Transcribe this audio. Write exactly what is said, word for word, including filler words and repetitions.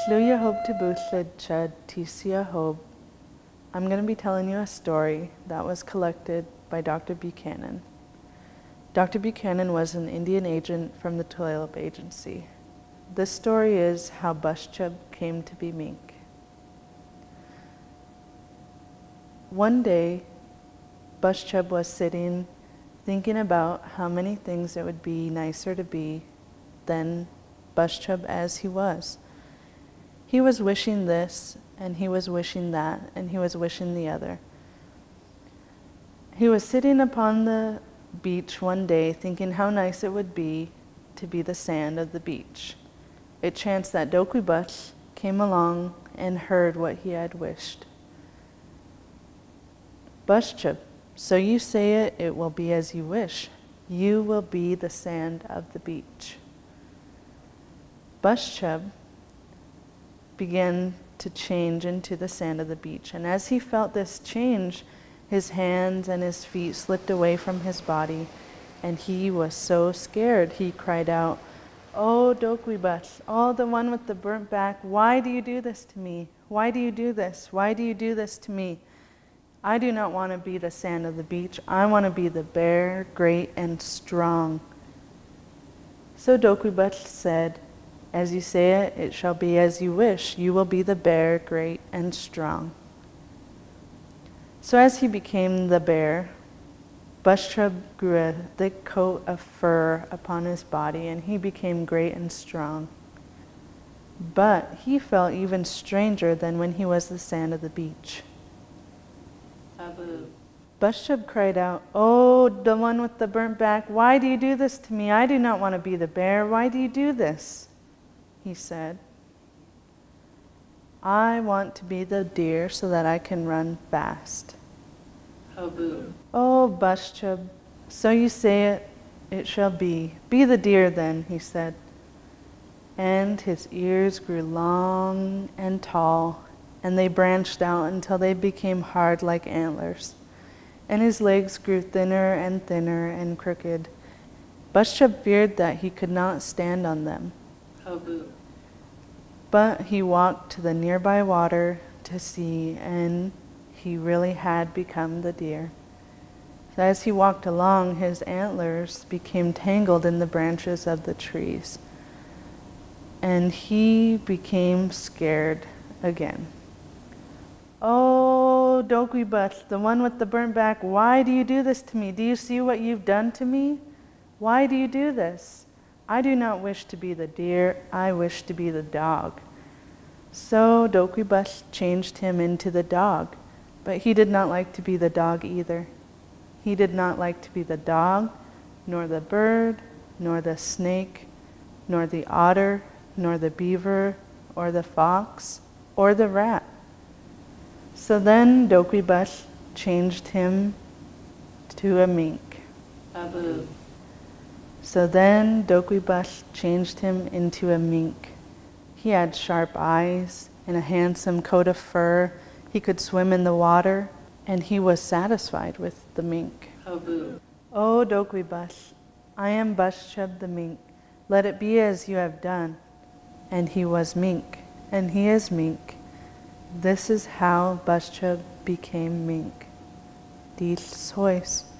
Shluya hob tibushlet chad tisia hob. I'm going to be telling you a story that was collected by Doctor Buchanan. Doctor Buchanan was an Indian agent from the Tulalip Agency. This story is how bəščəb came to be mink. One day, bəščəb was sitting thinking about how many things it would be nicer to be than bəščəb as he was. He was wishing this, and he was wishing that, and he was wishing the other. He was sitting upon the beach one day thinking how nice it would be to be the sand of the beach. It chanced that Dukwibəł came along and heard what he had wished. "Bəščəb, so you say it, it will be as you wish. You will be the sand of the beach." Bəščəb began to change into the sand of the beach, and as he felt this change, his hands and his feet slipped away from his body, and he was so scared he cried out, "Oh, Dukwibəł, oh, the one with the burnt back, why do you do this to me? Why do you do this? Why do you do this to me? I do not want to be the sand of the beach. I want to be the bear, great and strong." So Dukwibəł said, "As you say it, it shall be as you wish. You will be the bear, great and strong." So as he became the bear, bəščəb grew a thick coat of fur upon his body, and he became great and strong. But he felt even stranger than when he was the sand of the beach. bəščəb cried out, "Oh, the one with the burnt back, why do you do this to me? I do not want to be the bear. Why do you do this?" He said, "I want to be the deer so that I can run fast." Habu. "Oh, bəščəb, so you say it, it shall be. Be the deer then," he said. And his ears grew long and tall, and they branched out until they became hard like antlers. And his legs grew thinner and thinner and crooked. bəščəb feared that he could not stand on them. Habu. But he walked to the nearby water to see, and he really had become the deer. As he walked along, his antlers became tangled in the branches of the trees, and he became scared again. "Oh, Dukwibəł, the one with the burnt back, why do you do this to me? Do you see what you've done to me? Why do you do this? I do not wish to be the deer, I wish to be the dog." So Dukwibəł changed him into the dog, but he did not like to be the dog either. He did not like to be the dog, nor the bird, nor the snake, nor the otter, nor the beaver, or the fox, or the rat. So then Dukwibəł changed him to a mink. Babu. So then Dukwibəł changed him into a mink. He had sharp eyes and a handsome coat of fur. He could swim in the water, and he was satisfied with the mink. Habu. "Oh, Dukwibəł, I am bəščəb the mink. Let it be as you have done." And he was mink, and he is mink. This is how bəščəb became mink. Dies Heus.